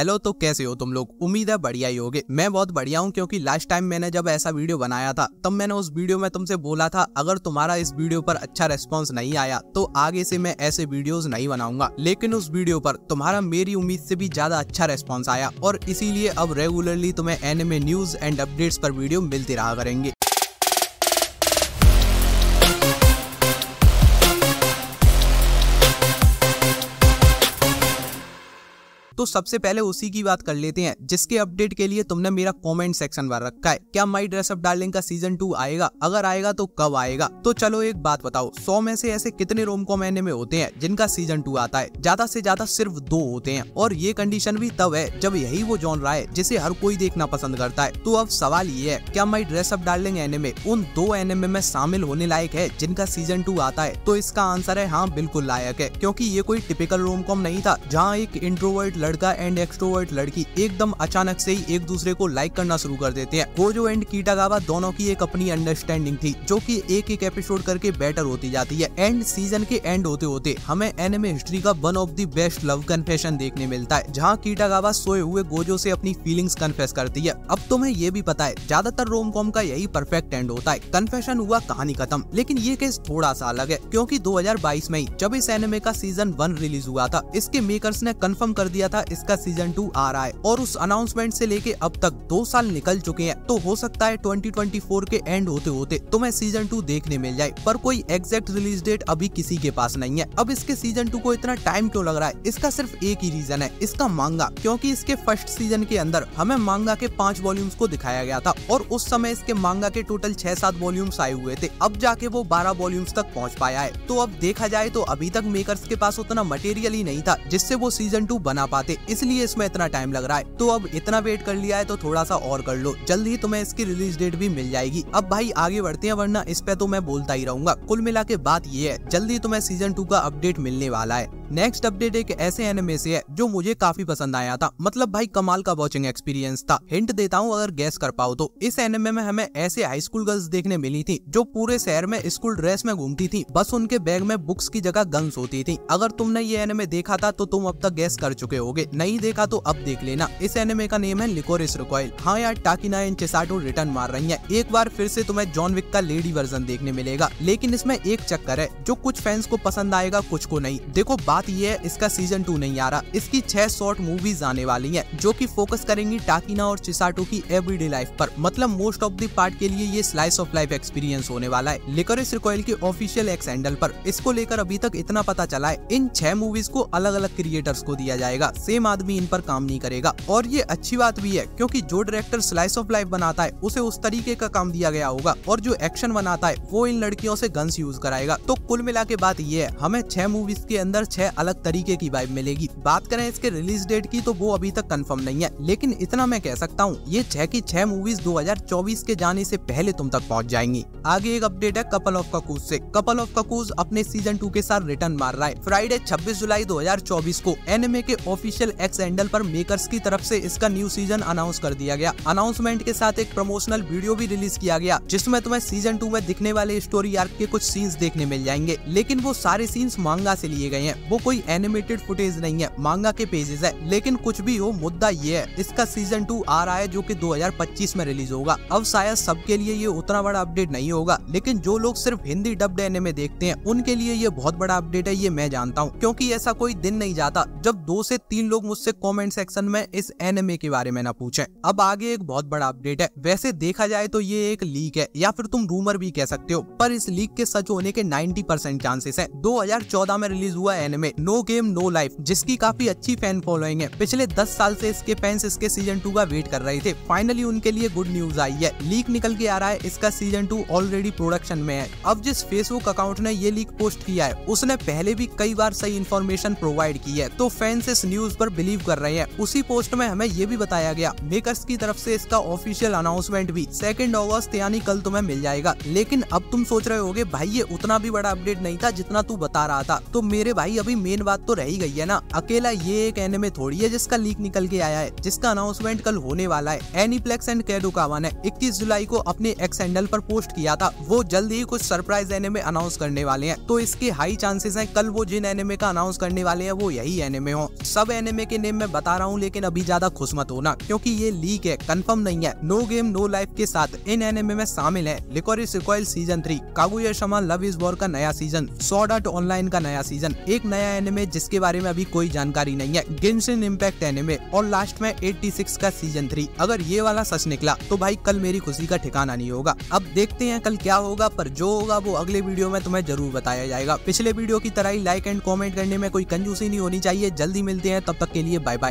Hello तो कैसे हो तुम लोग, उम्मीद है बढ़िया ही होगे। मैं बहुत बढ़िया हूँ क्योंकि लास्ट टाइम मैंने जब ऐसा वीडियो बनाया था तब मैंने उस वीडियो में तुमसे बोला था अगर तुम्हारा इस वीडियो पर अच्छा रिस्पांस नहीं आया तो आगे से मैं ऐसे वीडियोस नहीं बनाऊंगा। लेकिन उस वीडियो पर तुम्हारा मेरी उम्मीद से भी ज्यादा अच्छा रिस्पांस आया और इसीलिए अब रेगुलरली तुम्हें एनिमे न्यूज एंड अपडेट्स पर वीडियो मिलती रहा करेंगे। तो सबसे पहले उसी की बात कर लेते हैं जिसके अपडेट के लिए तुमने मेरा कमेंट सेक्शन भर रखा है। क्या माय ड्रेसअप डार्लिंग का सीजन 2 आएगा? अगर आएगा तो कब आएगा? तो चलो एक बात बताओ, 100 में से ऐसे कितने रोमकॉम एनिमे होते हैं जिनका सीजन 2 आता है? ज्यादा से ज्यादा सिर्फ 2 होते हैं और ये कंडीशन भी तब है जब यही वो जॉनरा है जिसे हर कोई देखना पसंद करता है। तो अब सवाल ये है क्या माय ड्रेसअप डार्लिंग एनिमे उन 2 एनिमे में शामिल होने लायक है जिनका सीजन 2 आता है? तो इसका आंसर है हाँ, बिल्कुल लायक है, क्योंकि ये कोई टिपिकल रोमकॉम नहीं था जहाँ एक इंट्रोवर्ट लड़का एंड एक्सट्रोवर्ट लड़की एकदम अचानक से ही एक दूसरे को लाइक करना शुरू कर देते हैं। गोजो एंड कीटा गावा दोनों की एक अपनी अंडरस्टैंडिंग थी जो कि एक एक एपिसोड करके बेटर होती जाती है एंड सीजन के एंड होते होते हमें एनिमे हिस्ट्री का one of the best love confession देखने मिलता है जहां कीटा गावा सोए हुए गोजो से अपनी फीलिंग्स कन्फेस करती है। अब तुम्हें ये भी पता है ज्यादातर रोमकॉम का यही परफेक्ट एंड होता है, कन्फेशन हुआ कहानी खत्म। लेकिन ये केस थोड़ा सा अलग है क्योंकि 2022 में ही जब इस एनिमे का सीजन 1 रिलीज हुआ था इसके मेकर्स ने कंफर्म कर दिया था इसका सीजन 2 आ रहा है और उस अनाउंसमेंट से लेके अब तक 2 साल निकल चुके हैं। तो हो सकता है 2024 के एंड होते होते तुम्हें सीजन 2 देखने मिल जाए, पर कोई एग्जैक्ट रिलीज डेट अभी किसी के पास नहीं है। अब इसके सीजन 2 को इतना टाइम क्यों लग रहा है, इसका सिर्फ एक ही रीजन है, इसका मांगा। क्योंकि इसके फर्स्ट सीजन के अंदर हमें मांगा के 5 वॉल्यूम्स को दिखाया गया था और उस समय इसके मांगा के टोटल 6-7 वॉल्यूम्स आए हुए थे। अब जाके वो 12 वॉल्यूम्स तक पहुँच पाया है। तो अब देखा जाए तो अभी तक मेकर्स के पास उतना मटेरियल ही नहीं था जिससे वो सीजन 2 बना पाते, इसलिए इसमें इतना टाइम लग रहा है। तो अब इतना वेट कर लिया है तो थोड़ा सा और कर लो, जल्द ही तुम्हें इसकी रिलीज डेट भी मिल जाएगी। अब भाई आगे बढ़ते हैं वरना इस पे तो मैं बोलता ही रहूंगा। कुल मिला के बात ये है जल्द ही तुम्हें सीजन 2 का अपडेट मिलने वाला है। नेक्स्ट अपडेट एक ऐसे एनिमे से है जो मुझे काफी पसंद आया था, मतलब भाई कमाल का वॉचिंग एक्सपीरियंस था। हिंट देता हूँ अगर गैस कर पाओ तो इस एनिमे में हमें ऐसे हाई स्कूल गर्ल्स देखने मिली थी जो पूरे शहर में स्कूल ड्रेस में घूमती थी, बस उनके बैग में बुक्स की जगह गन्स होती थी। अगर तुमने ये एनिमे देखा था तो तुम अब तक गैस कर चुके होगे, नहीं देखा तो अब देख लेना। इस एनिमे का नेम है लिकोरिस रिकॉइल। हाँ यार, टाकिना एंड चिसाटो रिटर्न मार रही है, एक बार फिर से तुम्हें जॉन विक का लेडी वर्जन देखने मिलेगा। लेकिन इसमें एक चक्कर है जो कुछ फैंस को पसंद आएगा कुछ को नहीं। देखो बात ये है इसका सीजन 2 नहीं आ रहा, इसकी 6 शॉर्ट मूवीज आने वाली हैं जो कि फोकस करेंगी टाकिना और चिसाटो की एवरीडे लाइफ पर, मतलब मोस्ट ऑफ द पार्ट के लिए ये स्लाइस ऑफ लाइफ एक्सपीरियंस होने वाला है। लिकोरिस रिकॉइल के ऑफिशियल एक्स हैंडल पर इसको लेकर अभी तक इतना पता चला है इन 6 मूवीज को अलग अलग क्रिएटर्स को दिया जाएगा, सेम आदमी इन पर काम नहीं करेगा। और ये अच्छी बात भी है क्योंकि जो डायरेक्टर स्लाइस ऑफ लाइफ बनाता है उसे उस तरीके का काम दिया गया होगा और जो एक्शन बनाता है वो इन लड़कियों से गन्स यूज कराएगा। तो कुल मिला के बात ये है हमें 6 मूवीज के अंदर 6 अलग तरीके की वाइब मिलेगी। बात करें इसके रिलीज डेट की तो वो अभी तक कंफर्म नहीं है, लेकिन इतना मैं कह सकता हूँ ये 6 की 6 मूवीज 2024 के जाने से पहले तुम तक पहुँच जाएंगी। आगे एक अपडेट है कपल ऑफ ककूज से। कपल ऑफ ककूज अपने सीजन 2 के साथ रिटर्न मार रहा है। फ्राइडे 26 जुलाई 2024 को एनिमे के ऑफिशियल एक्स हैंडल पर मेकर्स की तरफ से इसका न्यू सीजन अनाउंस कर दिया गया। अनाउंसमेंट के साथ एक प्रमोशनल वीडियो भी रिलीज किया गया जिसमें तुम्हें सीजन 2 में दिखने वाले स्टोरी आर्क के कुछ सीन्स देखने मिल जाएंगे, लेकिन वो सारे सीन्स मांगा से लिए गए हैं, वो कोई एनिमेटेड फुटेज नहीं है, मांगा के पेजेस है। लेकिन कुछ भी हो, मुद्दा ये है इसका सीजन 2 आ रहा है जो कि 2025 में रिलीज होगा। अब शायद सबके लिए ये उतना बड़ा अपडेट नहीं होगा, लेकिन जो लोग सिर्फ हिंदी डब्ड एनिमे देखते हैं उनके लिए ये बहुत बड़ा अपडेट है, ये मैं जानता हूँ क्योंकि ऐसा कोई दिन नहीं जाता जब 2 से 3 लोग मुझसे कॉमेंट सेक्शन में इस एनिमे के बारे में न पूछे। अब आगे एक बहुत बड़ा अपडेट है, वैसे देखा जाए तो ये एक लीक है या फिर तुम रूमर भी कह सकते हो, पर इस लीक के सच होने के 90% चांसेस है। 2014 में रिलीज हुआ anime no game no life जिसकी काफी अच्छी फैन फॉलोइंग है, पिछले 10 साल से इसके फैंस इसके सीजन 2 का वेट कर रहे थे, फाइनली उनके लिए गुड न्यूज आई है। लीक निकल के आ रहा है, इसका सीजन 2 ऑलरेडी प्रोडक्शन में है। अब जिस फेसबुक अकाउंट ने ये लीक पोस्ट किया है उसने पहले भी कई बार सही इन्फॉर्मेशन प्रोवाइड की है, तो फैंस इस न्यूज पर बिलीव कर रहे हैं। उसी पोस्ट में हमें ये भी बताया गया मेकर्स की तरफ से इसका ऑफिशियल अनाउंसमेंट भी 2 अगस्त यानी कल तुम्हें मिल जाएगा। लेकिन अब तुम सोच रहे होगे भाई ये उतना भी बड़ा अपडेट नहीं था जितना तू बता रहा था, तो मेरे भाई अभी अभी मेन बात तो रही गई है ना, अकेला ये एक एनिमे थोड़ी है जिसका लीक निकल के आया है, जिसका अनाउंसमेंट कल होने वाला है। एनीप्लेक्स एंड कैडो कावा ने 21 जुलाई को अपने एक्स हैंडल पर पोस्ट किया था वो जल्दी ही कुछ सरप्राइज एनिमे अनाउंस करने वाले हैं, तो इसके हाई चांसेस हैं कल वो जिन एनिमे का अनाउंस करने वाले हैं वो यही एनिमे हो। सब एनिमे के नेम मैं बता रहा हूँ, लेकिन अभी ज्यादा खुश मत होना क्योंकि ये लीक है, कंफर्म नहीं है। नो गेम नो लाइफ के साथ इन एनिमे में शामिल है Lycoris Recoil season 3, Kaguya sama love is war का नया सीजन, सॉर्ड आर्ट ऑनलाइन का नया सीजन, एक नया एनिमे जिसके बारे में अभी कोई जानकारी नहीं है, गेंशिन इम्पैक्ट एनिमे और लास्ट में 86 का सीजन 3। अगर ये वाला सच निकला तो भाई कल मेरी खुशी का ठिकाना नहीं होगा। अब देखते हैं कल क्या होगा, पर जो होगा वो अगले वीडियो में तुम्हें जरूर बताया जाएगा। पिछले वीडियो की तरह ही लाइक एंड कमेंट करने में कोई कंजूसी नहीं होनी चाहिए। जल्दी मिलते हैं, तब तक के लिए बाय बाय।